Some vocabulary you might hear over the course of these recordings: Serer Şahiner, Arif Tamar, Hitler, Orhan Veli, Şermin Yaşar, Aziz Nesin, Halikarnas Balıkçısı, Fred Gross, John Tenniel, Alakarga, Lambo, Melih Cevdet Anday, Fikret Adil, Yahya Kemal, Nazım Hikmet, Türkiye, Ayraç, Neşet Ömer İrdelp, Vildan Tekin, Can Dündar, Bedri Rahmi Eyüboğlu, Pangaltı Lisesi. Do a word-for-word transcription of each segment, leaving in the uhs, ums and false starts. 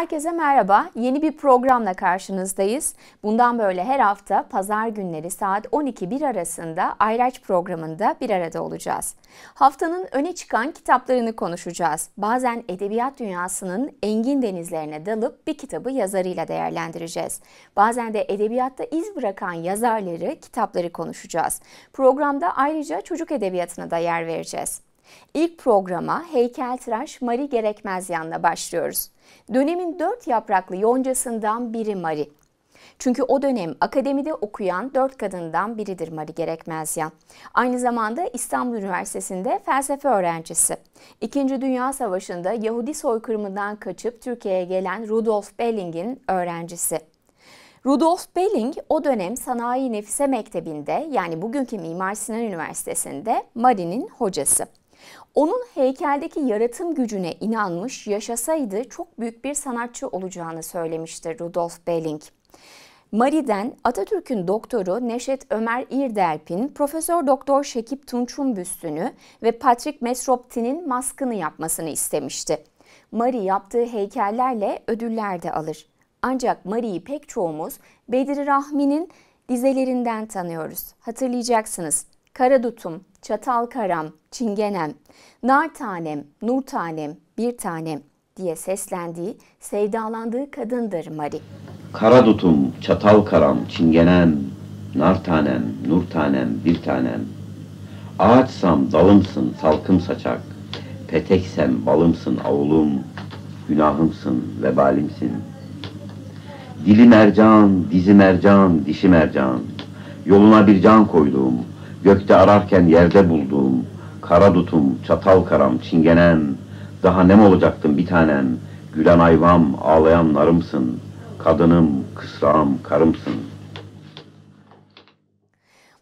Herkese merhaba. Yeni bir programla karşınızdayız. Bundan böyle her hafta pazar günleri saat on iki bir arasında Ayraç programında bir arada olacağız. Haftanın öne çıkan kitaplarını konuşacağız. Bazen edebiyat dünyasının engin denizlerine dalıp bir kitabı yazarıyla değerlendireceğiz. Bazen de edebiyatta iz bırakan yazarları, kitapları konuşacağız. Programda ayrıca çocuk edebiyatına da yer vereceğiz. İlk programa Heykeltıraş Mari Gerekmezyan'la başlıyoruz. Dönemin dört yapraklı yoncasından biri Mari. Çünkü o dönem akademide okuyan dört kadından biridir Mari Gerekmezyan. Aynı zamanda İstanbul Üniversitesi'nde felsefe öğrencisi. İkinci Dünya Savaşı'nda Yahudi soykırımından kaçıp Türkiye'ye gelen Rudolf Belling'in öğrencisi. Rudolf Belling o dönem Sanayi Nefise Mektebi'nde, yani bugünkü Mimar Sinan Üniversitesi'nde Mari'nin hocası. Onun heykeldeki yaratım gücüne inanmış, yaşasaydı çok büyük bir sanatçı olacağını söylemiştir Rudolf Belling. Mari'den Atatürk'ün doktoru Neşet Ömer İrdelp'in Profesör Doktor Şekip Tunç'un büstünü ve Patrik Mesrop'tinin maskını yapmasını istemişti. Mari yaptığı heykellerle ödüller de alır. Ancak Mari'yi pek çoğumuz Bedri Rahmi'nin dizelerinden tanıyoruz. Hatırlayacaksınız. Karadut'um, çatal karam, çingenem, nar tanem, nur tanem, bir tanem diye seslendiği, sevdalandığı kadındır Mari. Karadutum, çatal karam, çingenem, nar tanem, nur tanem, bir tanem. Ağaçsam dalımsın, salkım saçak, peteksem balımsın, avulum, günahımsın, vebalimsin. Dili mercan, dizi mercan, dişi mercan, yoluna bir can koydum. Gökte ararken yerde buldum, karadutum, çatal karam, çingenem, daha nem olacaktım bir tanem, gülen ayvam, ağlayan narımsın, kadınım, kısrağım, karımsın.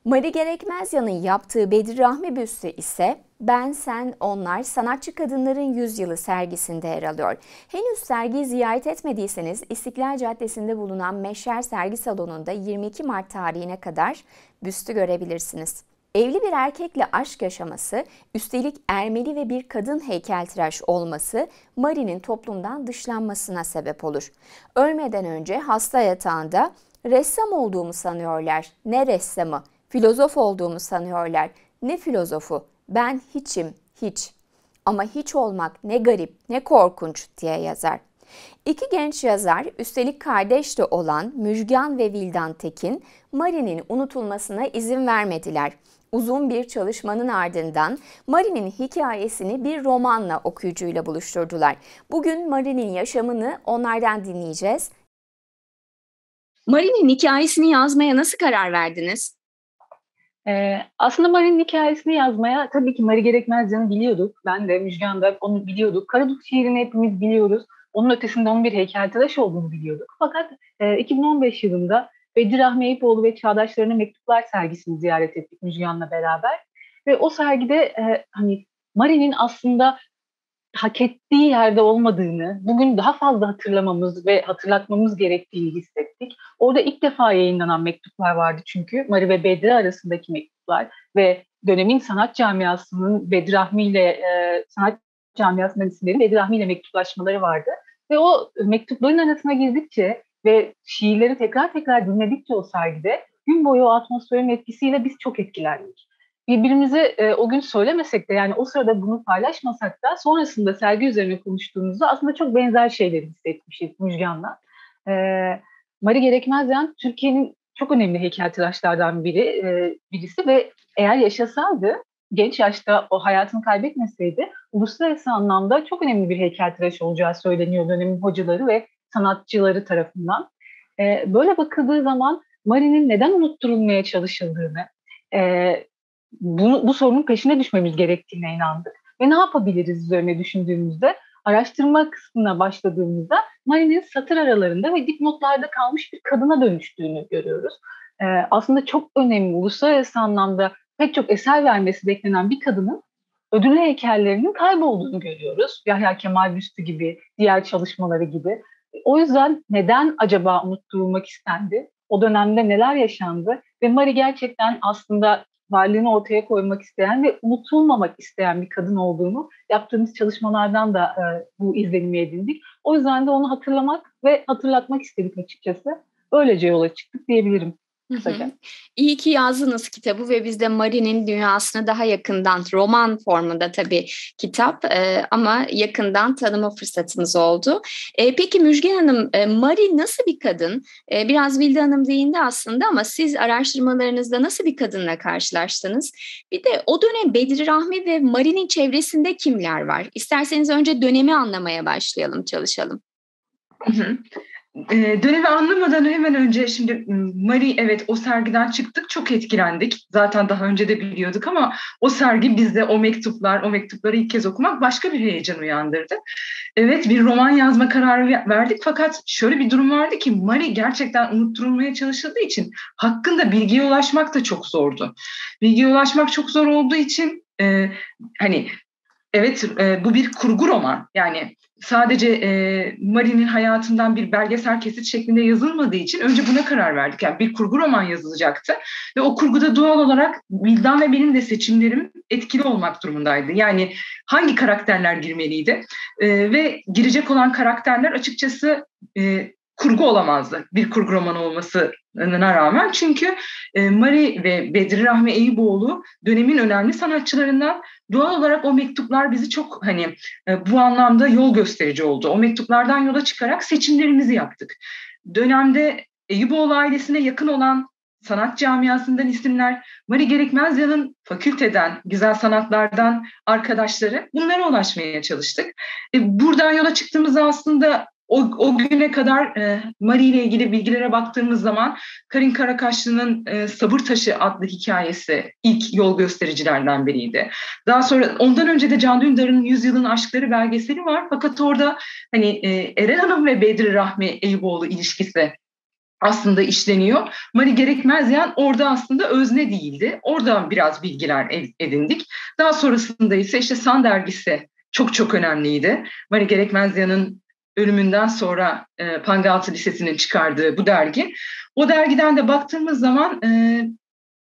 Mari Gerekmezyan'ın yaptığı Bedri Rahmi büstü ise Ben, Sen, Onlar Sanatçı Kadınların Yüzyılı sergisinde yer alıyor. Henüz sergiyi ziyaret etmediyseniz İstiklal Caddesi'nde bulunan Meşher sergi salonunda yirmi iki Mart tarihine kadar büstü görebilirsiniz. Evli bir erkekle aşk yaşaması, üstelik Ermeni ve bir kadın heykeltıraş olması Mari'nin toplumdan dışlanmasına sebep olur. Ölmeden önce hasta yatağında ressam olduğumu sanıyorlar, ne ressamı, filozof olduğumu sanıyorlar, ne filozofu, ben hiçim, hiç. Ama hiç olmak ne garip, ne korkunç diye yazar. İki genç yazar, üstelik kardeş de olan Müjgan ve Vildan Tekin, Mari'nin unutulmasına izin vermediler. Uzun bir çalışmanın ardından Mari'nin hikayesini bir romanla okuyucuyla buluşturdular. Bugün Mari'nin yaşamını onlardan dinleyeceğiz. Mari'nin hikayesini yazmaya nasıl karar verdiniz? Ee, aslında Mari'nin hikayesini yazmaya tabii ki Mari Gerekmezyan'ı biliyorduk. Ben de, Müjgan da onu biliyorduk. Karadut şiirini hepimiz biliyoruz. Onun ötesinde onun bir heykeltıraş olduğunu biliyorduk. Fakat e, iki bin on beş yılında Bedri Rahmi Eyüboğlu ve Çağdaşlarına Mektuplar sergisini ziyaret ettik Müjgan'la beraber. Ve o sergide e, hani Mari'nin aslında hak ettiği yerde olmadığını, bugün daha fazla hatırlamamız ve hatırlatmamız gerektiğini hissettik. Orada ilk defa yayınlanan mektuplar vardı çünkü. Mari ve Bedri arasındaki mektuplar ve dönemin sanat camiasının Bedri Rahmi ile e, sanat camiasının isimleri Bedri Rahmi ile mektuplaşmaları vardı. Ve o mektupların arasına girdikçe ve şiirleri tekrar tekrar dinledikçe o sergide gün boyu o atmosferin etkisiyle biz çok etkilendik. Birbirimize e, o gün söylemesek de, yani o sırada bunu paylaşmasak da sonrasında sergi üzerine konuştuğumuzda aslında çok benzer şeyleri hissetmişiz Müjgan'la. E, Mari Gerekmezyan Türkiye'nin çok önemli heykeltıraşlardan biri, e, birisi ve eğer yaşasaydı, genç yaşta o hayatını kaybetmeseydi uluslararası anlamda çok önemli bir heykeltıraş olacağı söyleniyor dönemin hocaları ve sanatçıları tarafından. E, böyle bakıldığı zaman Mari'nin neden unutturulmaya çalışıldığını, e, Bu, bu sorunun peşine düşmemiz gerektiğine inandık. Ve ne yapabiliriz üzerine düşündüğümüzde, araştırma kısmına başladığımızda Mari'nin satır aralarında ve dipnotlarda kalmış bir kadına dönüştüğünü görüyoruz. Ee, aslında çok önemli, uluslararası anlamda pek çok eser vermesi beklenen bir kadının ödüllü heykellerinin kaybolduğunu görüyoruz. Yahya Kemal büstü gibi, diğer çalışmaları gibi. O yüzden neden acaba unutturulmak istendi? O dönemde neler yaşandı? Ve Mari gerçekten aslında varlığını ortaya koymak isteyen ve unutulmamak isteyen bir kadın olduğunu yaptığımız çalışmalardan da e, bu izlenimi edindik. O yüzden de onu hatırlamak ve hatırlatmak istedik açıkçası. Böylece yola çıktık diyebilirim. Hı hı. İyi ki yazdınız kitabı ve biz de Mari'nin dünyasına daha yakından, roman formunda tabii kitap e, ama yakından tanıma fırsatımız oldu. E, peki Müjgan Hanım, e, Mari nasıl bir kadın? E, biraz Vildan Hanım değindi aslında ama siz araştırmalarınızda nasıl bir kadınla karşılaştınız? Bir de o dönem Bedri Rahmi ve Mari'nin çevresinde kimler var? İsterseniz önce dönemi anlamaya başlayalım, çalışalım. Hı hı. Ee, dönemi anlamadan hemen önce şimdi Mari, evet, o sergiden çıktık, çok etkilendik. Zaten daha önce de biliyorduk ama o sergi bizde o mektuplar, o mektupları ilk kez okumak başka bir heyecan uyandırdı. Evet, bir roman yazma kararı verdik fakat şöyle bir durum vardı ki Mari gerçekten unutturulmaya çalışıldığı için hakkında bilgiye ulaşmak da çok zordu. Bilgiye ulaşmak çok zor olduğu için e, hani evet e, bu bir kurgu roman, yani sadece e, Mari'nin hayatından bir belgesel kesit şeklinde yazılmadığı için önce buna karar verdik. Yani bir kurgu roman yazılacaktı ve o kurguda doğal olarak Vildan ve benim de seçimlerim etkili olmak durumundaydı. Yani hangi karakterler girmeliydi e, ve girecek olan karakterler açıkçası e, kurgu olamazdı. Bir kurgu romanı olmasına rağmen, çünkü e, Mari ve Bedri Rahmi Eyüboğlu dönemin önemli sanatçılarından. Doğal olarak o mektuplar bizi çok hani bu anlamda yol gösterici oldu. O mektuplardan yola çıkarak seçimlerimizi yaptık. Dönemde Eyüboğlu ailesine yakın olan sanat camiasından isimler, Mari Gerekmezyan'ın fakülteden, güzel sanatlardan arkadaşları, bunlara ulaşmaya çalıştık. E, buradan yola çıktığımızda aslında O, o güne kadar e, Mari ile ilgili bilgilere baktığımız zaman Karin Karakaşlı'nın e, Sabır Taşı adlı hikayesi ilk yol göstericilerden biriydi. Daha sonra ondan önce de Can Dündar'ın Yüzyılın Aşkları belgeseli var. Fakat orada hani e, Eren Hanım ve Bedri Rahmi Eyüboğlu ilişkisi aslında işleniyor. Mari Gerekmezyan orada aslında özne değildi. Oradan biraz bilgiler edindik. Daha sonrasında ise işte San Dergisi çok çok önemliydi. Mari Gerekmezyan'ın ölümünden sonra e, Pangaltı Lisesi'nin çıkardığı bu dergi. O dergiden de baktığımız zaman e,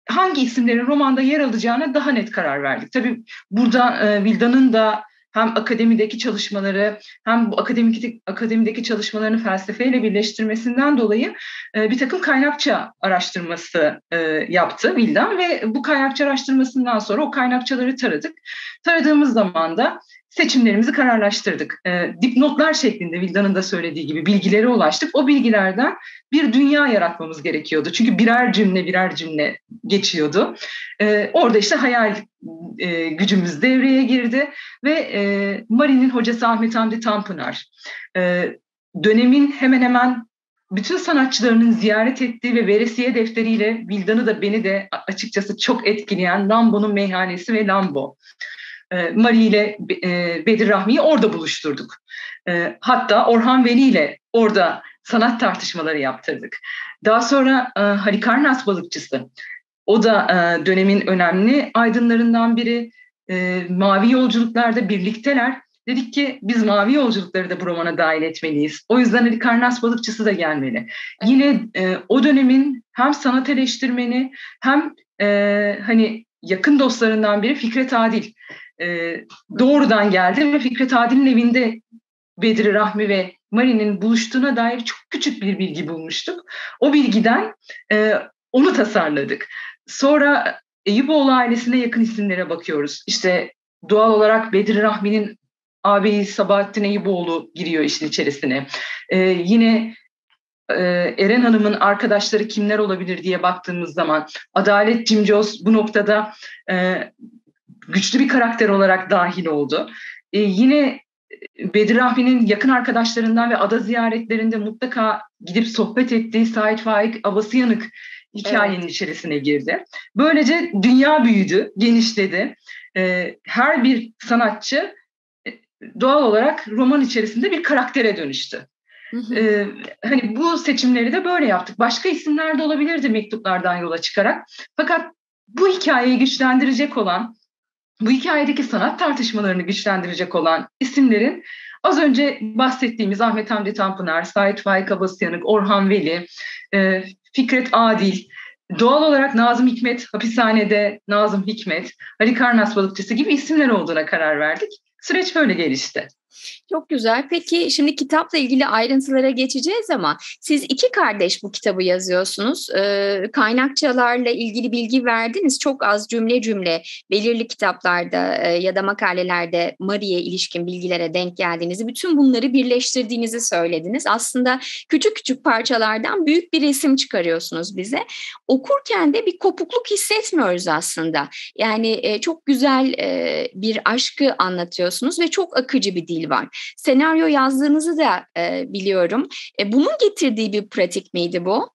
hangi isimlerin romanda yer alacağına daha net karar verdik. Tabii burada e, Vildan'ın da hem akademideki çalışmaları hem bu akademik, akademideki çalışmalarını felsefeyle birleştirmesinden dolayı e, bir takım kaynakça araştırması e, yaptı Vildan ve bu kaynakça araştırmasından sonra o kaynakçaları taradık. Taradığımız zaman da seçimlerimizi kararlaştırdık. E, dipnotlar şeklinde Vildan'ın da söylediği gibi bilgilere ulaştık. O bilgilerden bir dünya yaratmamız gerekiyordu. Çünkü birer cümle birer cümle geçiyordu. E, orada işte hayal e, gücümüz devreye girdi ve e, Mari'nin hocası Ahmet Hamdi Tanpınar, E, dönemin hemen hemen bütün sanatçılarının ziyaret ettiği ve veresiye defteriyle Vildan'ı da beni de açıkçası çok etkileyen Lambo'nun meyhanesi ve Lambo. Mari ile Bedri Rahmi'yi orada buluşturduk. Hatta Orhan Veli ile orada sanat tartışmaları yaptırdık. Daha sonra Halikarnas Balıkçısı. O da dönemin önemli aydınlarından biri. Mavi yolculuklarda birlikteler. Dedik ki biz mavi yolculukları da bu romana dahil etmeliyiz. O yüzden Halikarnas Balıkçısı da gelmeli. Yine o dönemin hem sanat eleştirmeni hem hani yakın dostlarından biri Fikret Adil. Ee, doğrudan geldi ve Fikret Adil'in evinde Bedri Rahmi ve Mari'nin buluştuğuna dair çok küçük bir bilgi bulmuştuk. O bilgiden e, onu tasarladık. Sonra Eyüboğlu ailesine yakın isimlere bakıyoruz. İşte doğal olarak Bedri Rahmi'nin ağabeyi Sabahattin Eyüboğlu giriyor işin içerisine. Ee, yine e, Eren Hanım'ın arkadaşları kimler olabilir diye baktığımız zaman Adalet Cimcoz bu noktada e, güçlü bir karakter olarak dahil oldu. Ee, yine Bedri Rahmi'nin yakın arkadaşlarından ve ada ziyaretlerinde mutlaka gidip sohbet ettiği Sait Faik Abasıyanık hikayenin evet. içerisine girdi. Böylece dünya büyüdü, genişledi. Ee, her bir sanatçı doğal olarak roman içerisinde bir karaktere dönüştü. Ee, hani bu seçimleri de böyle yaptık. Başka isimler de olabilirdi mektuplardan yola çıkarak. Fakat bu hikayeyi güçlendirecek olan, bu hikayedeki sanat tartışmalarını güçlendirecek olan isimlerin az önce bahsettiğimiz Ahmet Hamdi Tanpınar, Sait Faik Abasıyanık, Orhan Veli, Fikret Adil, Doğal olarak Nazım Hikmet, hapishanede Nazım Hikmet, Halikarnas Balıkçısı gibi isimler olduğuna karar verdik. Süreç böyle gelişti. Çok güzel. Peki şimdi kitapla ilgili ayrıntılara geçeceğiz ama siz iki kardeş bu kitabı yazıyorsunuz. Ee, kaynakçalarla ilgili bilgi verdiniz. Çok az cümle cümle belirli kitaplarda e, ya da makalelerde Mari'ye ilişkin bilgilere denk geldiğinizi, bütün bunları birleştirdiğinizi söylediniz. Aslında küçük küçük parçalardan büyük bir resim çıkarıyorsunuz bize. Okurken de bir kopukluk hissetmiyoruz aslında. Yani e, çok güzel e, bir aşkı anlatıyorsunuz ve çok akıcı bir dil var. Senaryo yazdığınızı da e, biliyorum. E, bunun getirdiği bir pratik miydi bu?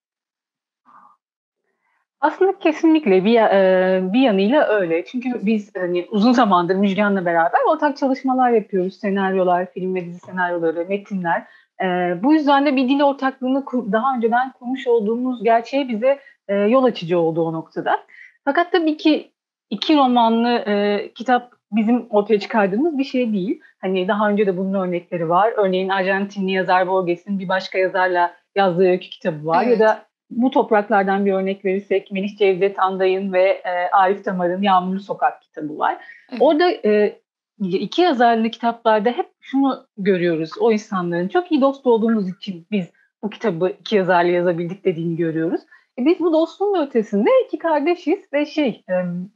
Aslında kesinlikle bir e, bir yanıyla öyle. Çünkü biz hani, uzun zamandır Müjgan'la beraber ortak çalışmalar yapıyoruz. Senaryolar, film ve dizi senaryoları, metinler. E, bu yüzden de bir dil ortaklığını daha önceden kurmuş olduğumuz gerçeği bize e, yol açıcı oldu o noktada. Fakat tabii ki iki romanlı e, kitap bizim ortaya çıkardığımız bir şey değil. Hani daha önce de bunun örnekleri var. Örneğin Arjantinli yazar Borges'in bir başka yazarla yazdığı öykü kitabı var. Evet. Ya da bu topraklardan bir örnek verirsek Melih Cevdet Anday'ın ve e, Arif Tamar'ın Yağmurlu Sokak kitabı var. Evet. Orada e, iki yazarlı kitaplarda hep şunu görüyoruz. O insanların çok iyi dost olduğumuz için biz bu kitabı iki yazarlı yazabildik dediğini görüyoruz. E, biz bu dostluğun ötesinde iki kardeşiz ve şey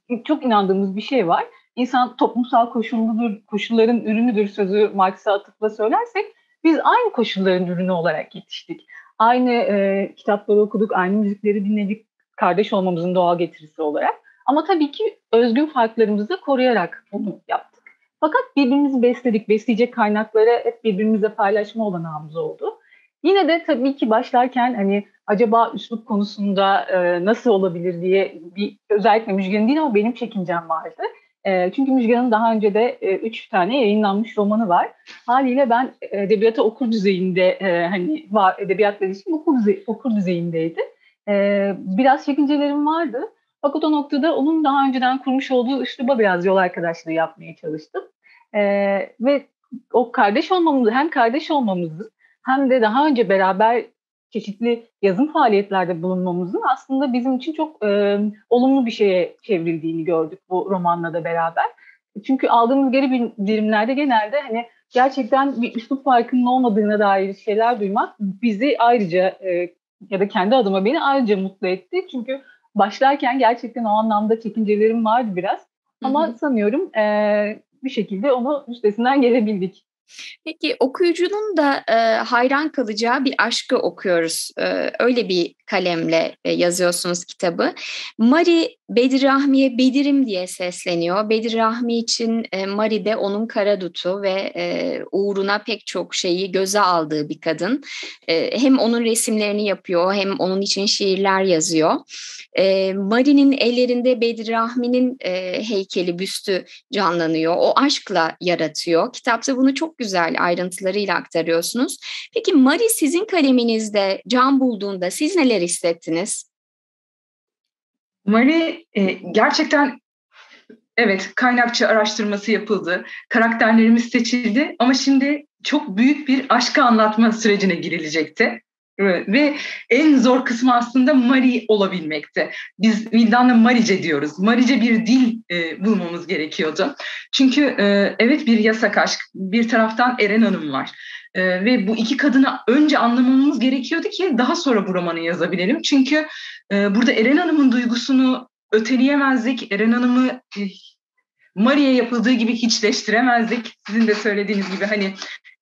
e, çok inandığımız bir şey var. İnsan toplumsal koşulludur, koşulların ürünüdür sözü Marx'a atıfla söylersek biz aynı koşulların ürünü olarak yetiştik. Aynı e, kitapları okuduk, aynı müzikleri dinledik kardeş olmamızın doğal getirisi olarak. Ama tabii ki özgün farklarımızı koruyarak bunu yaptık. Fakat birbirimizi besledik, besleyecek kaynaklara hep birbirimizle paylaşma olanağımız oldu. Yine de tabii ki başlarken hani acaba üslup konusunda e, nasıl olabilir diye bir özellikle Müjgan değil ama benim çekincem vardı. Çünkü Müjgan'ın daha önce de üç tane yayınlanmış romanı var. Haliyle ben edebiyata okur düzeyinde, hani edebiyatla ilişkim okur, düzey, okur düzeyindeydi. Biraz çekincelerim vardı. Fakat o noktada onun daha önceden kurmuş olduğu üsluba biraz yol arkadaşlığı yapmaya çalıştım. Ve o kardeş olmamızı, hem kardeş olmamızı hem de daha önce beraber çeşitli yazım faaliyetlerde bulunmamızın aslında bizim için çok e, olumlu bir şeye çevrildiğini gördük bu romanla da beraber. Çünkü aldığımız geri bildirimlerde genelde hani gerçekten bir üslup farkının olmadığına dair şeyler duymak bizi ayrıca e, ya da kendi adıma beni ayrıca mutlu etti. Çünkü başlarken gerçekten o anlamda çekincelerim vardı biraz. Ama hı hı. sanıyorum e, bir şekilde onu üstesinden gelebildik. Peki okuyucunun da e, hayran kalacağı bir aşkı okuyoruz. E, öyle bir kalemle e, yazıyorsunuz kitabı. Mari Bedri Rahmi'ye Bedirim diye sesleniyor. Bedri Rahmi için e, Mari de onun Karadut'u ve e, uğruna pek çok şeyi göze aldığı bir kadın. E, hem onun resimlerini yapıyor hem onun için şiirler yazıyor. E, Mari'nin ellerinde Bedri Rahmi'nin e, heykeli, büstü canlanıyor. O aşkla yaratıyor. Kitapta bunu çok güzel ayrıntılarıyla aktarıyorsunuz. Peki Mari sizin kaleminizde can bulduğunda siz neler hissettiniz? Mari e, gerçekten evet kaynakçı araştırması yapıldı. Karakterlerimiz seçildi ama şimdi çok büyük bir aşkı anlatma sürecine girilecekti. Evet. Ve en zor kısmı aslında Mari olabilmekti. Biz Vildan'la Marice diyoruz. Marice bir dil e, bulmamız gerekiyordu. Çünkü e, evet bir yasak aşk. Bir taraftan Eren Hanım var. E, ve bu iki kadını önce anlamamız gerekiyordu ki daha sonra bu romanı yazabilelim. Çünkü e, burada Eren Hanım'ın duygusunu öteleyemezdik. Eren Hanım'ı e, Mari'ye yapıldığı gibi hiçleştiremezdik. Sizin de söylediğiniz gibi hani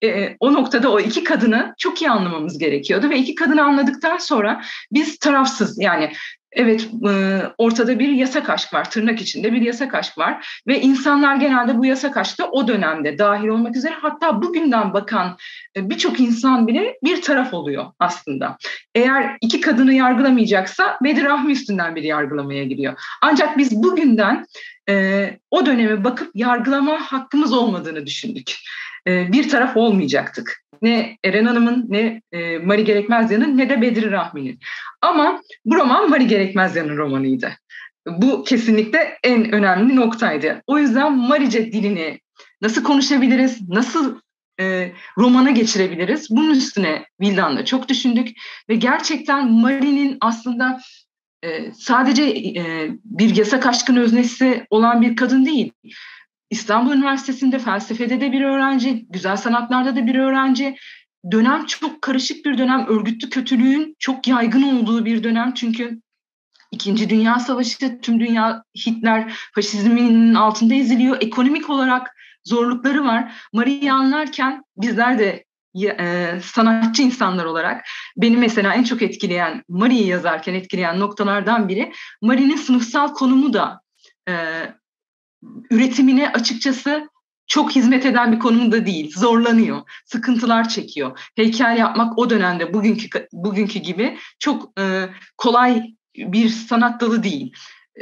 e, o noktada o iki kadını çok iyi anlamamız gerekiyordu. Ve iki kadını anladıktan sonra biz tarafsız yani evet e, ortada bir yasak aşk var. Tırnak içinde bir yasak aşk var. Ve insanlar genelde bu yasak aşkta o dönemde dahil olmak üzere hatta bugünden bakan e, birçok insan bile bir taraf oluyor aslında. Eğer iki kadını yargılamayacaksa Bedri Rahmi üstünden bir yargılamaya gidiyor. Ancak biz bugünden Ee, o döneme bakıp yargılama hakkımız olmadığını düşündük. Ee, bir taraf olmayacaktık. Ne Eren Hanım'ın, ne e, Mari Gerekmezyan'ın, ne de Bedri Rahmi'nin. Ama bu roman Mari Gerekmezyan'ın romanıydı. Bu kesinlikle en önemli noktaydı. O yüzden Marice dilini nasıl konuşabiliriz, nasıl e, romana geçirebiliriz? Bunun üstüne Vildan'la çok düşündük. Ve gerçekten Mari'nin aslında e, sadece e, bir yasak aşkın öznesi olan bir kadın değil. İstanbul Üniversitesi'nde felsefede de bir öğrenci, güzel sanatlarda da bir öğrenci. Dönem çok karışık bir dönem, örgütlü kötülüğün çok yaygın olduğu bir dönem. Çünkü İkinci Dünya Savaşı, tüm dünya Hitler faşizminin altında eziliyor. Ekonomik olarak zorlukları var. Mari'yi anlarken bizler de e, sanatçı insanlar olarak, beni mesela en çok etkileyen, Mari'yi yazarken etkileyen noktalardan biri, Mari'nin sınıfsal konumu da e, üretimine açıkçası çok hizmet eden bir konumda değil. Zorlanıyor, sıkıntılar çekiyor. Heykel yapmak o dönemde bugünkü bugünkü gibi çok e, kolay bir sanat dalı değil.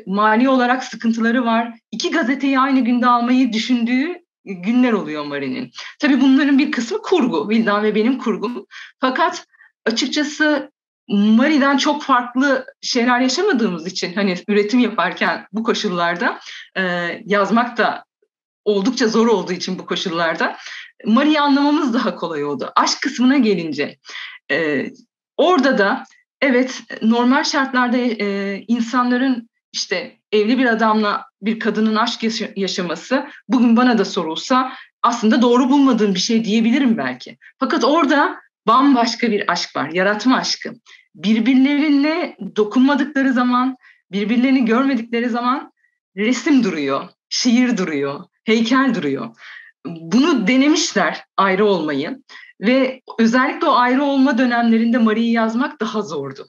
Mali olarak sıkıntıları var. İki gazeteyi aynı günde almayı düşündüğü günler oluyor Mari'nin. Tabii bunların bir kısmı kurgu. Vildan ve benim kurgum. Fakat açıkçası Mari'den çok farklı şeyler yaşamadığımız için, hani üretim yaparken bu koşullarda e, yazmak da oldukça zor olduğu için bu koşullarda Mari'yi anlamamız daha kolay oldu. Aşk kısmına gelince e, orada da evet, normal şartlarda e, insanların işte evli bir adamla bir kadının aşk yaşaması bugün bana da sorulsa aslında doğru bulmadığım bir şey diyebilirim belki. Fakat orada bambaşka bir aşk var, yaratma aşkı. Birbirlerine dokunmadıkları zaman, birbirlerini görmedikleri zaman resim duruyor, şiir duruyor, heykel duruyor. Bunu denemişler ayrı olmayı. Ve özellikle o ayrı olma dönemlerinde Mari'yi yazmak daha zordu.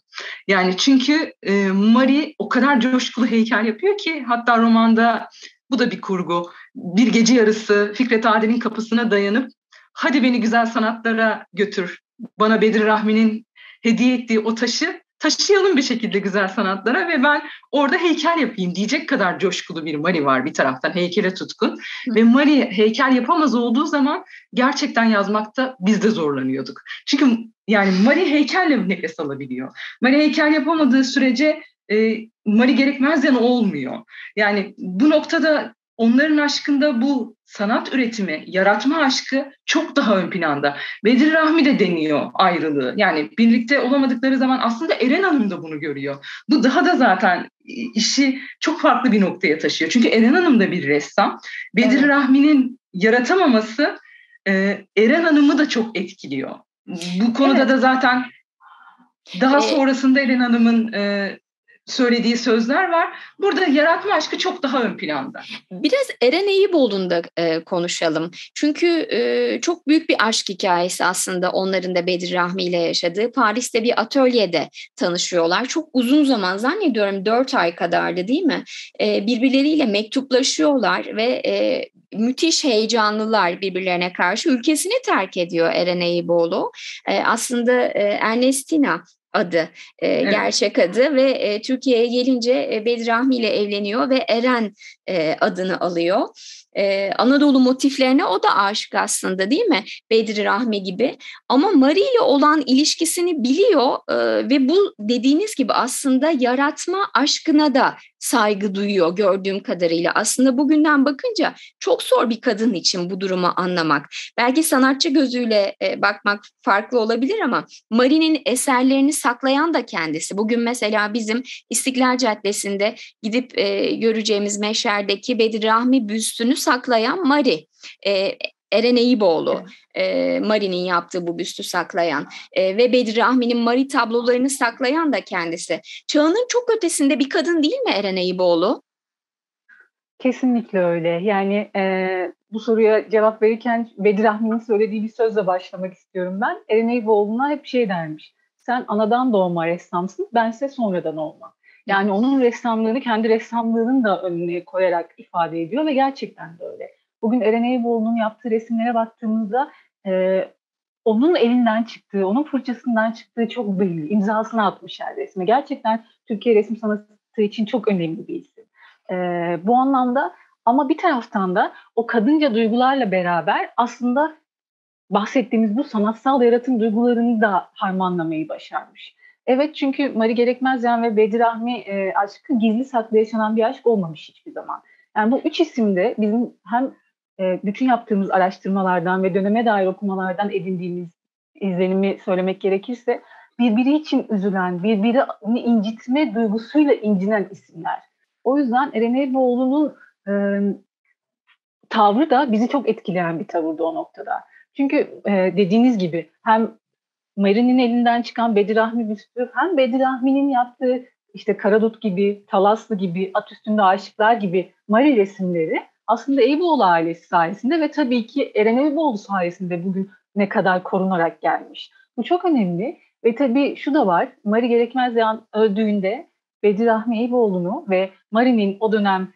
Yani çünkü e, Mari o kadar coşkulu heykel yapıyor ki, hatta romanda bu da bir kurgu. Bir gece yarısı Fikret Adil'in kapısına dayanıp hadi beni güzel sanatlara götür, bana Bedri Rahmi'nin hediye ettiği o taşı taşıyalım bir şekilde güzel sanatlara ve ben orada heykel yapayım diyecek kadar coşkulu bir Mari var bir taraftan, heykele tutkun. Hı. Ve Mari heykel yapamaz olduğu zaman gerçekten yazmakta biz de zorlanıyorduk. Çünkü yani Mari heykelle nefes alabiliyor. Mari heykel yapamadığı sürece e, Mari Gerekmezyan olmuyor. Yani bu noktada onların aşkında bu sanat üretimi, yaratma aşkı çok daha ön planda. Bedri Rahmi de deniyor ayrılığı. Yani birlikte olamadıkları zaman aslında Eren Hanım da bunu görüyor. Bu daha da zaten işi çok farklı bir noktaya taşıyor. Çünkü Eren Hanım da bir ressam. Bedri evet. Rahmi'nin yaratamaması Eren Hanım'ı da çok etkiliyor. Bu konuda evet. da zaten daha sonrasında Eren Hanım'ın söylediği sözler var. Burada yaratma aşkı çok daha ön planda. Biraz Eren Eyüboğlu'nda e, konuşalım. Çünkü e, çok büyük bir aşk hikayesi aslında onların da Bedri Rahmi ile yaşadığı. Paris'te bir atölyede tanışıyorlar. Çok uzun zaman, zannediyorum dört ay kadardı değil mi? E, birbirleriyle mektuplaşıyorlar ve e, müthiş heyecanlılar birbirlerine karşı. Ülkesini terk ediyor Eren Eyüboğlu. E, aslında e, Ernestina adı, e, evet. gerçek adı ve e, Türkiye'ye gelince e, Bedri Rahmi ile evleniyor ve Eren e, adını alıyor. E, Anadolu motiflerine o da aşık aslında değil mi? Bedri Rahmi gibi. Ama Mari ile olan ilişkisini biliyor e, ve bu dediğiniz gibi aslında yaratma aşkına da saygı duyuyor gördüğüm kadarıyla. Aslında bugünden bakınca çok zor bir kadın için bu durumu anlamak. Belki sanatçı gözüyle e, bakmak farklı olabilir ama Mari'nin eserlerini saklayan da kendisi. Bugün mesela bizim İstiklal Caddesi'nde gidip e, göreceğimiz Meşher'deki Bedri Rahmi büstünü saklayan Mari. E, Eren Eyüboğlu, evet. e, Mari'nin yaptığı bu büstü saklayan e, ve Bedri Rahmi'nin Mari tablolarını saklayan da kendisi. Çağının çok ötesinde bir kadın değil mi Eren Eyüboğlu? Kesinlikle öyle. Yani e, bu soruya cevap verirken Bedri Rahmi'nin söylediği bir sözle başlamak istiyorum ben. Eren Eyüboğlu'na hep şey dermiş. Sen anadan doğma ressamsın, bense sonradan olma. Yani onun ressamlığını kendi ressamlığının da önüne koyarak ifade ediyor ve gerçekten de öyle. Bugün Eren Eyüboğlu'nun yaptığı resimlere baktığımızda e, onun elinden çıktığı, onun fırçasından çıktığı çok belli. İmzasını atmış her resme. Gerçekten Türkiye resim sanatı için çok önemli bir isim. E, bu anlamda ama bir taraftan da o kadınca duygularla beraber aslında bahsettiğimiz bu sanatsal yaratım duygularını da harmanlamayı başarmış. Evet, çünkü Mari Gerekmezyan ve Bedri Rahmi e, aşkı gizli saklı yaşanan bir aşk olmamış hiçbir zaman. Yani bu üç isim de bizim hem e, bütün yaptığımız araştırmalardan ve döneme dair okumalardan edindiğimiz izlenimi söylemek gerekirse birbiri için üzülen, birbirini incitme duygusuyla incinen isimler. O yüzden Eren Eyüboğlu'nun e, tavrı da bizi çok etkileyen bir tavırdı o noktada. Çünkü e, dediğiniz gibi hem Mari'nin elinden çıkan Bedri Rahmi büstü, hem Bedri Rahmi'nin yaptığı işte Karadut gibi, Talaslı gibi, At Üstünde Aşıklar gibi Mari resimleri aslında Eyüboğlu ailesi sayesinde ve tabii ki Eren Eyüboğlu sayesinde bugün ne kadar korunarak gelmiş. Bu çok önemli. Ve tabii şu da var, Mari Gerekmezyan öldüğünde Bedri Rahmi Eyüboğlu'nu ve Mari'nin o dönem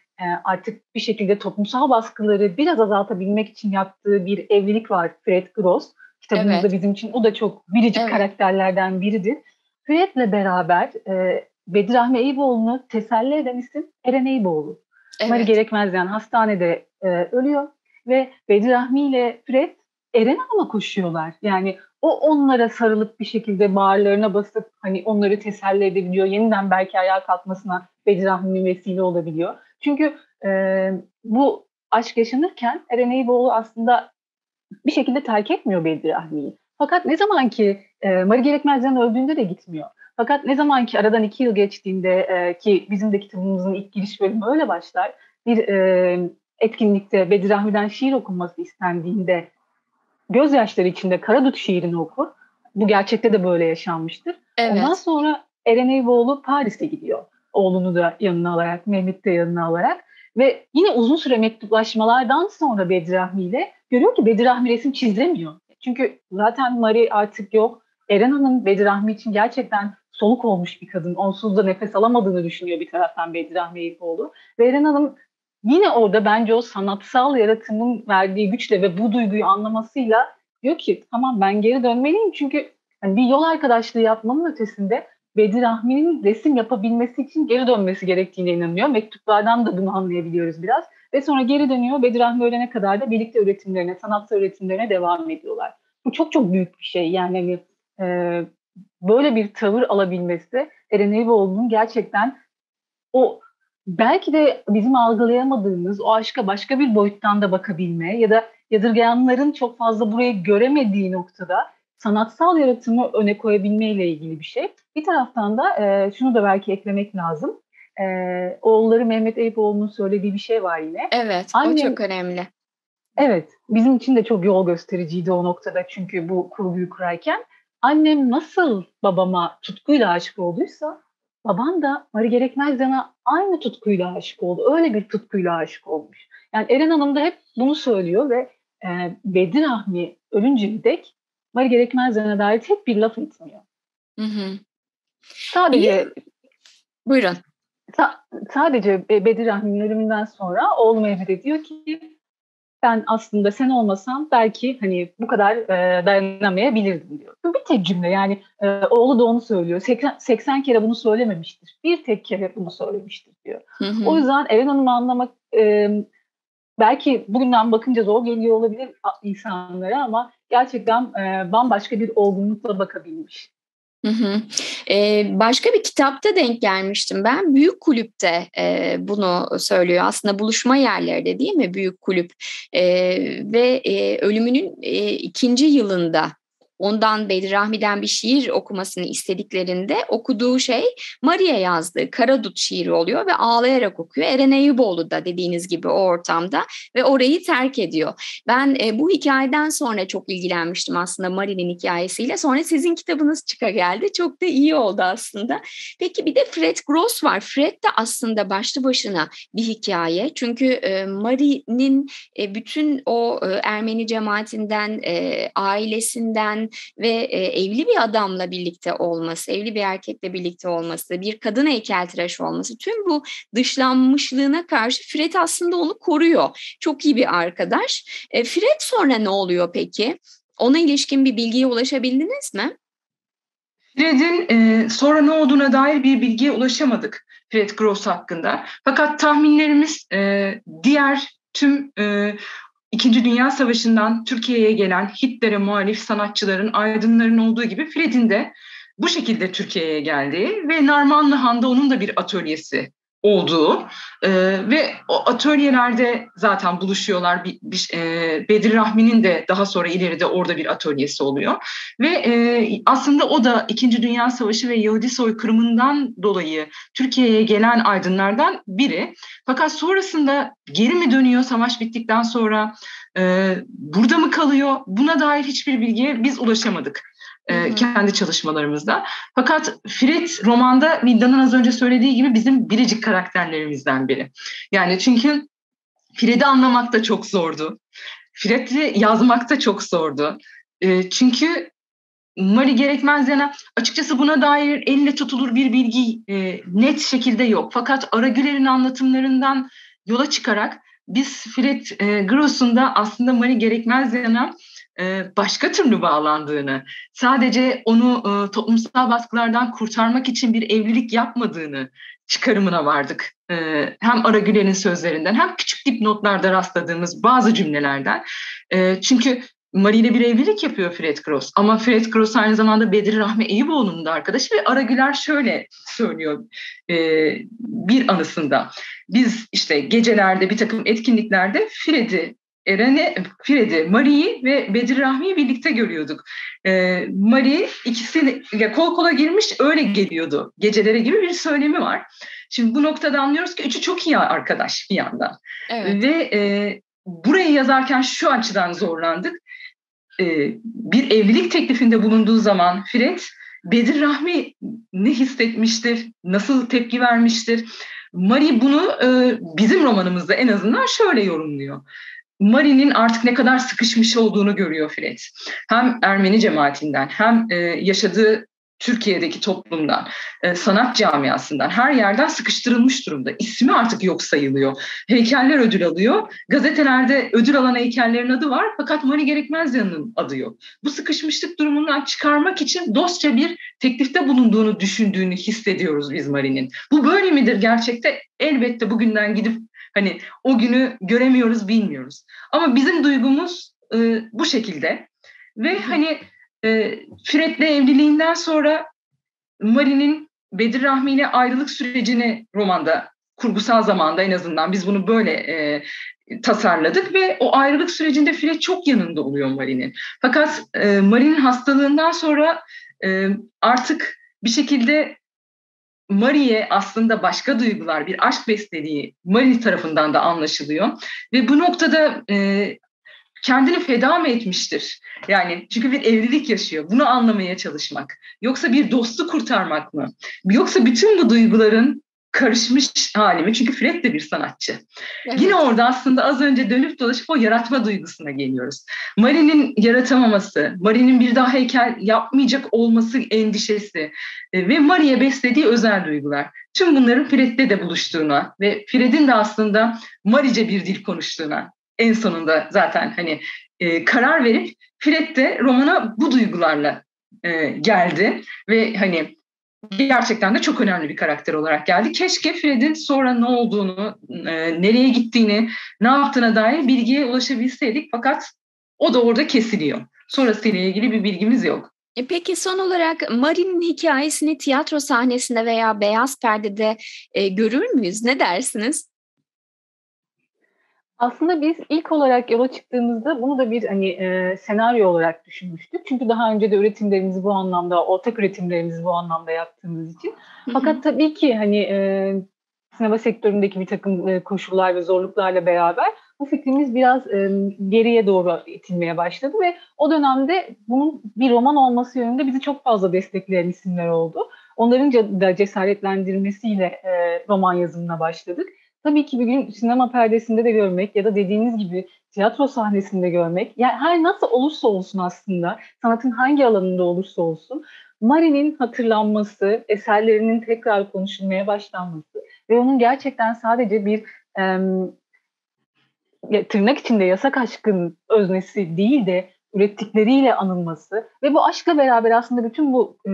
artık bir şekilde toplumsal baskıları biraz azaltabilmek için yaptığı bir evlilik var, Fred Gross. Kitabımızda evet. Bizim için o da çok biricik evet. karakterlerden biridir. Fred'le beraber Bedri Rahmi Eyüboğlu'nu teselli eden isim Eren Eyüboğlu. Evet. Mari Gerekmezyan hastanede ölüyor ve Bedri Rahmi ile Fred Eren'e ama koşuyorlar. Yani o onlara sarılıp bir şekilde bağırlarına basıp hani onları teselli edebiliyor. Yeniden belki ayağa kalkmasına Bedri Rahmi'nin vesile olabiliyor. Çünkü e, bu aşk yaşanırken Eren Eyüboğlu aslında bir şekilde terk etmiyor Bedri Rahmi'yi. Fakat ne zaman ki e, Mari Gerekmezyan öldüğünde de gitmiyor. Fakat ne zaman ki aradan iki yıl geçtiğinde e, ki bizim de kitabımızın ilk giriş bölümü öyle başlar. Bir e, etkinlikte Bedri Rahmi'den şiir okunması istendiğinde gözyaşları içinde Karadut şiirini okur. Bu gerçekte de böyle yaşanmıştır. Evet. Ondan sonra Eren Eyüboğlu Paris'e gidiyor. Oğlunu da yanına alarak, Mehmet'i de yanına alarak. Ve yine uzun süre mektuplaşmalardan sonra Bedri Rahmi ile görüyor ki Bedri Rahmi resim çizemiyor. Çünkü zaten Mari artık yok. Eren Hanım Bedri Rahmi için gerçekten soluk olmuş bir kadın. Onsuz da nefes alamadığını düşünüyor bir taraftan Bedri Rahmi Eyüboğlu. Ve Eren Hanım yine orada bence o sanatsal yaratımın verdiği güçle ve bu duyguyu anlamasıyla diyor ki tamam ben geri dönmeliyim. Çünkü hani bir yol arkadaşlığı yapmanın ötesinde Bedri Rahmi'nin resim yapabilmesi için geri dönmesi gerektiğine inanıyor. Mektuplardan da bunu anlayabiliyoruz biraz. Ve sonra geri dönüyor. Bedri Rahmi ölene kadar da birlikte üretimlerine, sanatsal üretimlerine devam ediyorlar. Bu çok çok büyük bir şey. Yani e, böyle bir tavır alabilmesi Eren Eyüboğlu'nun gerçekten o belki de bizim algılayamadığımız o aşka başka bir boyuttan da bakabilme ya da yadırgayanların çok fazla burayı göremediği noktada sanatsal yaratımı öne koyabilmeyle ilgili bir şey. Bir taraftan da e, şunu da belki eklemek lazım. E, oğulları Mehmet Eyüboğlu'nun söylediği bir şey var yine. Evet, Annem, o çok önemli. Evet, bizim için de çok yol göstericiydi o noktada çünkü bu kurguyu kurarken. Annem nasıl babama tutkuyla aşık olduysa babam da Mari Gerekmezyan'a aynı tutkuyla aşık oldu. Öyle bir tutkuyla aşık olmuş. Yani Eren Hanım da hep bunu söylüyor ve e, Bedri Rahmi ölünceye dek Mari Gerekmezyan'a dair tek bir laf etmiyor. Hı hı. Sadece İyi. Buyurun. Sa- sadece Bedri Rahmi'nin ölümünden sonra oğlum Mehmet'e diyor ki ben aslında sen olmasam belki hani bu kadar e, dayanamayabilirdim diyor. Bir tek cümle yani e, oğlu da onu söylüyor. seksen, seksen kere bunu söylememiştir. Bir tek kere bunu söylemiştir diyor. Hı hı. O yüzden Eren Hanım'ı anlamak e, belki bugünden bakınca zor geliyor olabilir insanlara ama gerçekten e, bambaşka bir olgunlukla bakabilmiş. Hı hı. Ee, başka bir kitapta denk gelmiştim ben. Büyük Kulüp'te e, bunu söylüyor. Aslında buluşma yerlerde değil mi? Büyük Kulüp e, ve e, ölümünün e, ikinci yılında ondan Bedri Rahmi'den bir şiir okumasını istediklerinde okuduğu şey Mari'ye yazdığı Karadut şiiri oluyor ve ağlayarak okuyor. Eren Eyüboğlu da dediğiniz gibi o ortamda ve orayı terk ediyor. Ben e, bu hikayeden sonra çok ilgilenmiştim aslında Mari'nin hikayesiyle. Sonra sizin kitabınız çıka geldi. Çok da iyi oldu aslında. Peki bir de Fred Gross var. Fred de aslında başlı başına bir hikaye. Çünkü e, Mari'nin e, bütün o e, Ermeni cemaatinden, e, ailesinden, ve evli bir adamla birlikte olması, evli bir erkekle birlikte olması, bir kadın heykeltıraş olması, tüm bu dışlanmışlığına karşı Fred aslında onu koruyor. Çok iyi bir arkadaş. Fred sonra ne oluyor peki? Ona ilişkin bir bilgiye ulaşabildiniz mi? Fred'in sonra ne olduğuna dair bir bilgiye ulaşamadık Fred Gross hakkında. Fakat tahminlerimiz diğer tüm İkinci Dünya Savaşı'ndan Türkiye'ye gelen Hitler'e muhalif sanatçıların, aydınların olduğu gibi Fred'in de bu şekilde Türkiye'ye geldiği ve Narmanlıhan'da onun da bir atölyesi olduğu e, ve o atölyelerde zaten buluşuyorlar. Bir, bir, e, Bedri Rahmi'nin de daha sonra ileride orada bir atölyesi oluyor. Ve e, aslında o da İkinci Dünya Savaşı ve Yahudi soykırımından dolayı Türkiye'ye gelen aydınlardan biri. Fakat sonrasında geri mi dönüyor savaş bittikten sonra, e, burada mı kalıyor? Buna dair hiçbir bilgiye biz ulaşamadık kendi çalışmalarımızda. Fakat Fred romanda Vildan'ın az önce söylediği gibi bizim biricik karakterlerimizden biri. Yani çünkü Fred'i anlamak da çok zordu. Fred'i yazmak da çok zordu. Çünkü Mari Gerekmezyan'a açıkçası buna dair elle tutulur bir bilgi net şekilde yok. Fakat Ara Güler'in anlatımlarından yola çıkarak biz Fred Gross'un da aslında Mari Gerekmezyan'a başka türlü bağlandığını, sadece onu toplumsal baskılardan kurtarmak için bir evlilik yapmadığını çıkarımına vardık. Hem Ara Güler'in sözlerinden hem küçük dipnotlarda rastladığımız bazı cümlelerden. Çünkü Mari ile bir evlilik yapıyor Fred Gross. Ama Fred Gross aynı zamanda Bedri Rahmi Eyüboğlu'nun da arkadaşı ve Ara Güler şöyle söylüyor bir anısında. Biz işte gecelerde bir takım etkinliklerde Fred'i, Eren'i, Fred'i, Mari'yi ve Bedri Rahmi'yi birlikte görüyorduk. Ee, Mari ikisi kol kola girmiş, öyle geliyordu gecelere gibi bir söylemi var. Şimdi bu noktada anlıyoruz ki üçü çok iyi arkadaş bir yandan. Evet. Ve e, burayı yazarken şu açıdan zorlandık. E, bir evlilik teklifinde bulunduğu zaman Fred, Bedri Rahmi ne hissetmiştir, nasıl tepki vermiştir? Mari bunu e, bizim romanımızda en azından şöyle yorumluyor. Mari'nin artık ne kadar sıkışmış olduğunu görüyor Fred. Hem Ermeni cemaatinden, hem yaşadığı Türkiye'deki toplumdan, sanat camiasından, her yerden sıkıştırılmış durumda. İsmi artık yok sayılıyor. Heykeller ödül alıyor. Gazetelerde ödül alan heykellerin adı var fakat Mari Gerekmezyan'ın adı yok. Bu sıkışmışlık durumundan çıkarmak için dostça bir teklifte bulunduğunu düşündüğünü hissediyoruz biz Mari'nin. Bu böyle midir gerçekte? Elbette bugünden gidip hani o günü göremiyoruz, bilmiyoruz. Ama bizim duygumuz e, bu şekilde. Ve hani e, Fred'le evliliğinden sonra Mari'nin Bedri Rahmi ile ayrılık sürecini romanda, kurgusal zamanda en azından biz bunu böyle e, tasarladık. Ve o ayrılık sürecinde Fred çok yanında oluyor Mari'nin. Fakat e, Mari'nin hastalığından sonra e, artık bir şekilde Mari'ye aslında başka duygular, bir aşk beslediği Mari tarafından da anlaşılıyor. Ve bu noktada e, kendini feda mı etmiştir? Yani çünkü bir evlilik yaşıyor. Bunu anlamaya çalışmak. Yoksa bir dostu kurtarmak mı? Yoksa bütün bu duyguların karışmış hali mi? Çünkü Fred de bir sanatçı. Evet. Yine orada aslında az önce dönüp dolaşıp o yaratma duygusuna geliyoruz. Mari'nin yaratamaması, Mari'nin bir daha heykel yapmayacak olması endişesi ve Mari'ye beslediği özel duygular. Tüm bunların Fred'de de buluştuğuna ve Fred'in de aslında Mari'ce bir dil konuştuğuna en sonunda zaten hani e, karar verip Fred de romana bu duygularla e, geldi ve hani gerçekten de çok önemli bir karakter olarak geldi. Keşke Fred'in sonra ne olduğunu, e, nereye gittiğini, ne yaptığına dair bilgiye ulaşabilseydik. Fakat o da orada kesiliyor. Sonrasıyla ilgili bir bilgimiz yok. E peki son olarak Mari'nin hikayesini tiyatro sahnesinde veya beyaz perdede e, görür müyüz? Ne dersiniz? Aslında biz ilk olarak yola çıktığımızda bunu da bir hani e, senaryo olarak düşünmüştük. Çünkü daha önce de üretimlerimizi bu anlamda, ortak üretimlerimizi bu anlamda yaptığımız için. Fakat tabii ki hani e, sinema sektöründeki bir takım e, koşullar ve zorluklarla beraber bu fikrimiz biraz e, geriye doğru itilmeye başladı ve o dönemde bunun bir roman olması yönünde bizi çok fazla destekleyen isimler oldu. Onların da cesaretlendirmesiyle e, roman yazımına başladık. Tabii ki bir gün sinema perdesinde de görmek ya da dediğiniz gibi tiyatro sahnesinde görmek, yani her nasıl olursa olsun aslında, sanatın hangi alanında olursa olsun, Mari'nin hatırlanması, eserlerinin tekrar konuşulmaya başlanması ve onun gerçekten sadece bir e, tırnak içinde yasak aşkın öznesi değil de ürettikleriyle anılması ve bu aşkla beraber aslında bütün bu e,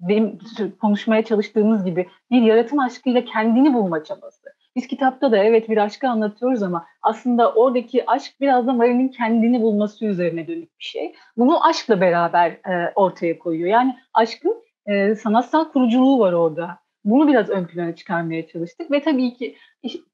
benim konuşmaya çalıştığımız gibi bir yaratım aşkıyla kendini bulma çabası. Biz kitapta da evet bir aşkı anlatıyoruz ama aslında oradaki aşk biraz da Mari'nin kendini bulması üzerine dönük bir şey. Bunu aşkla beraber e, ortaya koyuyor. Yani aşkın e, sanatsal kuruculuğu var orada. Bunu biraz ön plana çıkarmaya çalıştık ve tabii ki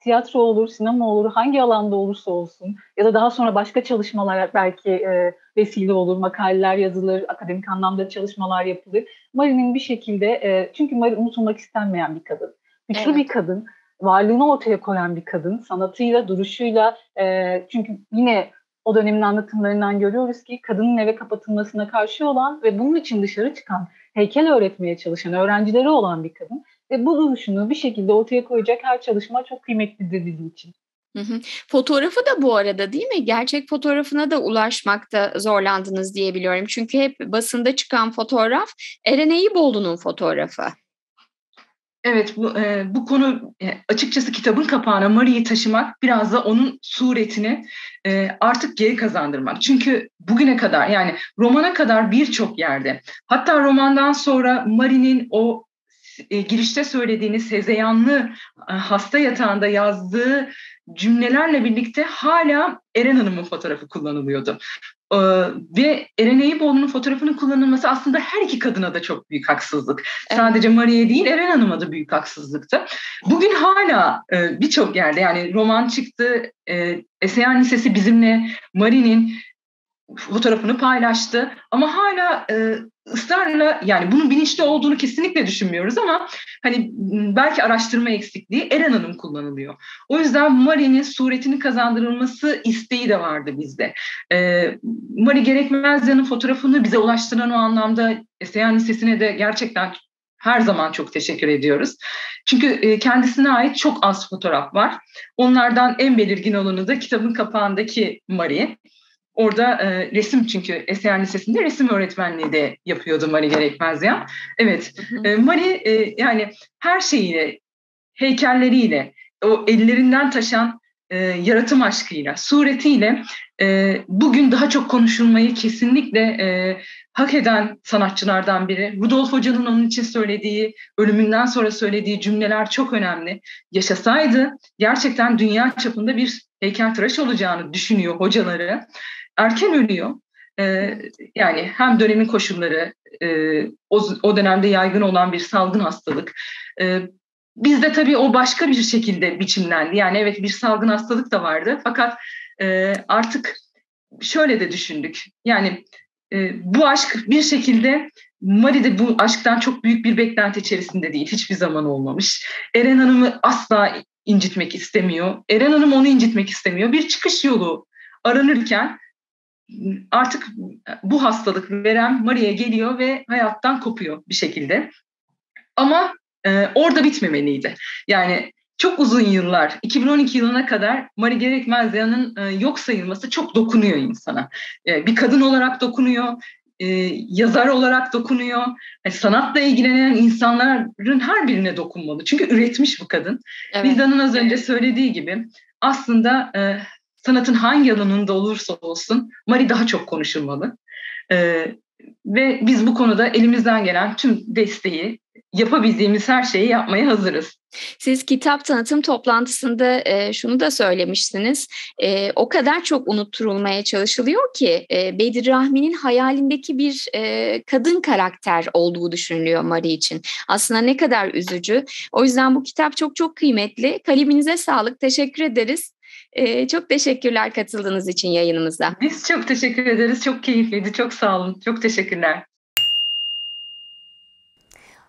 tiyatro olur, sinema olur, hangi alanda olursa olsun ya da daha sonra başka çalışmalar belki e, vesile olur, makaleler yazılır, akademik anlamda çalışmalar yapılır. Mari'nin bir şekilde, e, çünkü Mari unutulmak istenmeyen bir kadın, güçlü evet. bir kadın, varlığını ortaya koyan bir kadın, sanatıyla, duruşuyla, e, çünkü yine o dönemin anlatımlarından görüyoruz ki kadının eve kapatılmasına karşı olan ve bunun için dışarı çıkan, heykel öğretmeye çalışan, öğrencileri olan bir kadın. Ve bu duruşunu bir şekilde ortaya koyacak her çalışma çok kıymetlidir bizim için. Hı hı. Fotoğrafı da bu arada değil mi? Gerçek fotoğrafına da ulaşmakta zorlandınız diye biliyorum. Çünkü hep basında çıkan fotoğraf Eren Eyüboğlu'nun fotoğrafı. Evet, bu, e, bu konu e, açıkçası kitabın kapağına Mari'yi taşımak biraz da onun suretini e, artık geri kazandırmak. Çünkü bugüne kadar, yani romana kadar birçok yerde, hatta romandan sonra Mari'nin o e, girişte söylediğini Sezeyanlı e, hasta yatağında yazdığı cümlelerle birlikte hala Eren Hanım'ın fotoğrafı kullanılıyordu. Ee, ve Eren Eyüboğlu'nun fotoğrafının kullanılması aslında her iki kadına da çok büyük haksızlık. Evet. Sadece Mari'ye değil, Eren Hanım'a da büyük haksızlıktı. Bugün hala e, birçok yerde, yani roman çıktı, e, Esayan Lisesi bizimle Mari'nin fotoğrafını paylaştı. Ama hala e, ısrarla, yani bunun bilinçli olduğunu kesinlikle düşünmüyoruz ama hani belki araştırma eksikliği, Eren Hanım kullanılıyor. O yüzden Mari'nin suretini kazandırılması isteği de vardı bizde. E, Mari Gerekmezyan'ın fotoğrafını bize ulaştıran o anlamda Esayan Lisesi'ne de gerçekten her zaman çok teşekkür ediyoruz. Çünkü kendisine ait çok az fotoğraf var. Onlardan en belirgin olanı da kitabın kapağındaki Mari. Orada e, resim, çünkü Esayan Lisesi'nde resim öğretmenliği de yapıyordu Mari Gerekmezyan. Evet, hı hı. E, Mari e, yani her şeyiyle, heykelleriyle, o ellerinden taşan e, yaratım aşkıyla, suretiyle e, bugün daha çok konuşulmayı kesinlikle e, hak eden sanatçılardan biri. Rudolf Hoca'nın onun için söylediği, ölümünden sonra söylediği cümleler çok önemli. Yaşasaydı gerçekten dünya çapında bir heykeltıraş olacağını düşünüyor hocaları. Erken ölüyor. Ee, yani hem dönemin koşulları, e, o, o dönemde yaygın olan bir salgın hastalık. E, bizde tabii o başka bir şekilde biçimlendi. Yani evet, bir salgın hastalık da vardı. Fakat e, artık şöyle de düşündük. Yani e, bu aşk bir şekilde, Mari de bu aşktan çok büyük bir beklenti içerisinde değil. Hiçbir zaman olmamış. Eren Hanım'ı asla incitmek istemiyor. Eren Hanım onu incitmek istemiyor. Bir çıkış yolu aranırken artık bu hastalık veren Mari'ye geliyor ve hayattan kopuyor bir şekilde. Ama e, orada bitmemeliydi. Yani çok uzun yıllar, iki bin on iki yılına kadar Mari Gerekmezyan'ın e, yok sayılması çok dokunuyor insana. E, bir kadın olarak dokunuyor, e, yazar olarak dokunuyor. Yani sanatla ilgilenen insanların her birine dokunmalı. Çünkü üretmiş bu kadın. Evet. Vildan'ın az önce söylediği gibi aslında E, sanatın hangi alanında olursa olsun Mari daha çok konuşulmalı. Ee, ve biz bu konuda elimizden gelen tüm desteği, yapabildiğimiz her şeyi yapmaya hazırız. Siz kitap tanıtım toplantısında e, şunu da söylemiştiniz. E, o kadar çok unutturulmaya çalışılıyor ki e, Bedri Rahmi'nin hayalindeki bir e, kadın karakter olduğu düşünülüyor Mari için. Aslında ne kadar üzücü. O yüzden bu kitap çok çok kıymetli. Kaleminize sağlık. Teşekkür ederiz. Ee, çok teşekkürler katıldığınız için yayınımıza. Biz çok teşekkür ederiz. Çok keyifliydi. Çok sağ olun. Çok teşekkürler.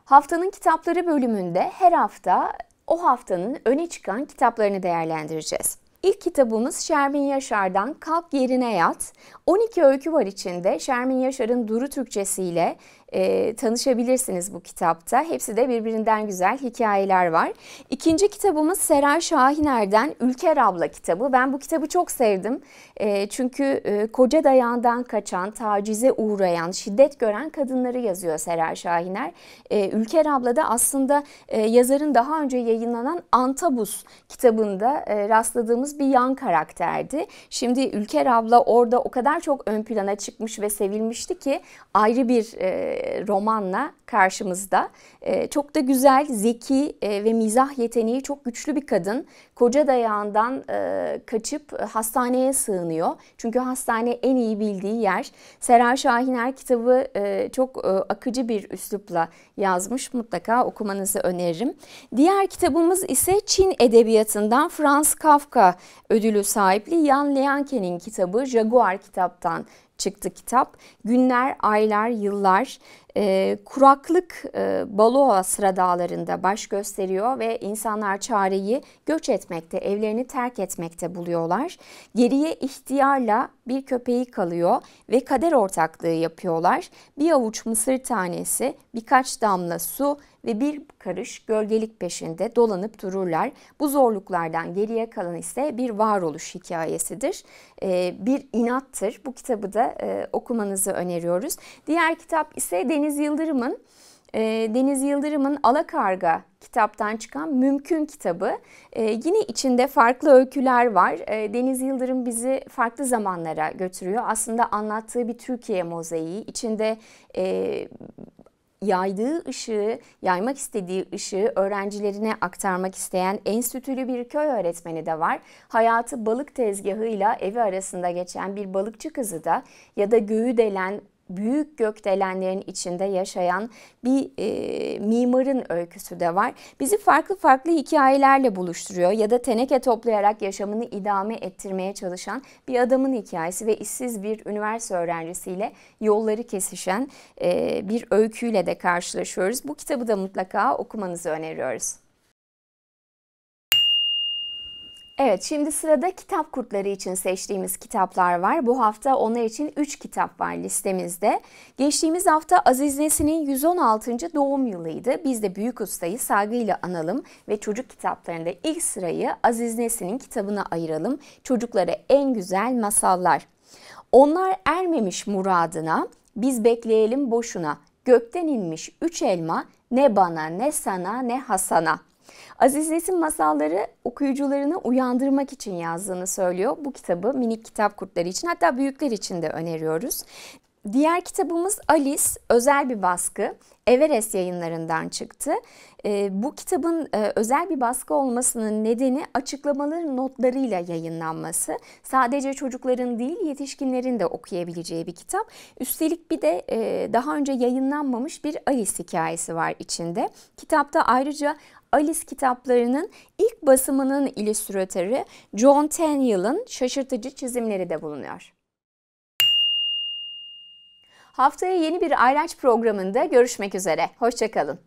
Haftanın kitapları bölümünde her hafta o haftanın öne çıkan kitaplarını değerlendireceğiz. İlk kitabımız Şermin Yaşar'dan Kalk Yerine Yat. on iki öykü var içinde. Şermin Yaşar'ın Duru Türkçesiyle e, tanışabilirsiniz bu kitapta. Hepsi de birbirinden güzel hikayeler var. İkinci kitabımız Serer Şahiner'den Ülker Abla kitabı. Ben bu kitabı çok sevdim. E, çünkü e, koca dayağından kaçan, tacize uğrayan, şiddet gören kadınları yazıyor Serer Şahiner. E, Ülker Abla da aslında e, yazarın daha önce yayınlanan Antabus kitabında e, rastladığımız bir yan karakterdi. Şimdi Ülker abla orada o kadar çok ön plana çıkmış ve sevilmişti ki ayrı bir e, romanla karşımızda. E, çok da güzel, zeki e, ve mizah yeteneği çok güçlü bir kadın. Koca dayağından e, kaçıp hastaneye sığınıyor. Çünkü hastane en iyi bildiği yer. Serer Şahiner kitabı e, çok e, akıcı bir üslupla yazmış. Mutlaka okumanızı öneririm. Diğer kitabımız ise Çin Edebiyatı'ndan Franz Kafka ödülü sahipli Yan Lianke'nin kitabı. Jaguar kitaptan çıktı kitap. Günler, aylar, yıllar. E, kuraklık e, Balua Sıra Dağları'nda baş gösteriyor ve insanlar çareyi göç etmekte, evlerini terk etmekte buluyorlar. Geriye ihtiyarla bir köpeği kalıyor ve kader ortaklığı yapıyorlar. Bir avuç mısır tanesi, birkaç damla su ve bir karış gölgelik peşinde dolanıp dururlar. Bu zorluklardan geriye kalan ise bir varoluş hikayesidir. E, bir inattır. Bu kitabı da e, okumanızı öneriyoruz. Diğer kitap ise Deniz Yıldırım'ın e, Deniz Yıldırım'ın Alakarga kitaptan çıkan Mümkün kitabı. Ee, yine içinde farklı öyküler var. Ee, Deniz Yıldırım bizi farklı zamanlara götürüyor. Aslında anlattığı bir Türkiye mozaiği. İçinde e, yaydığı ışığı, yaymak istediği ışığı öğrencilerine aktarmak isteyen enstitülü bir köy öğretmeni de var. Hayatı balık tezgahıyla evi arasında geçen bir balıkçı kızı da ya da göğü delen, büyük gökdelenlerin içinde yaşayan bir e, mimarın öyküsü de var. Bizi farklı farklı hikayelerle buluşturuyor ya da teneke toplayarak yaşamını idame ettirmeye çalışan bir adamın hikayesi ve işsiz bir üniversite öğrencisiyle yolları kesişen e, bir öyküyle de karşılaşıyoruz. Bu kitabı da mutlaka okumanızı öneriyoruz. Evet, şimdi sırada kitap kurtları için seçtiğimiz kitaplar var. Bu hafta onlar için üç kitap var listemizde. Geçtiğimiz hafta Aziz Nesin'in yüz on altıncı doğum yılıydı. Biz de büyük ustayı saygıyla analım ve çocuk kitaplarında ilk sırayı Aziz Nesin'in kitabına ayıralım. Çocuklara en güzel masallar. Onlar ermemiş muradına, biz bekleyelim boşuna. Gökten inmiş üç elma, ne bana ne sana ne Hasan'a. Aziz Nesin masalları okuyucularını uyandırmak için yazdığını söylüyor. Bu kitabı minik kitap kurtları için, hatta büyükler için de öneriyoruz. Diğer kitabımız Alice, özel bir baskı. Everest yayınlarından çıktı. E, bu kitabın e, özel bir baskı olmasının nedeni açıklamaların notlarıyla yayınlanması. Sadece çocukların değil yetişkinlerin de okuyabileceği bir kitap. Üstelik bir de e, daha önce yayınlanmamış bir Alice hikayesi var içinde. Kitapta ayrıca Alice kitaplarının ilk basımının illüstratörü John Tenniel'ın şaşırtıcı çizimleri de bulunuyor. Haftaya yeni bir Ayraç programında görüşmek üzere. Hoşça kalın.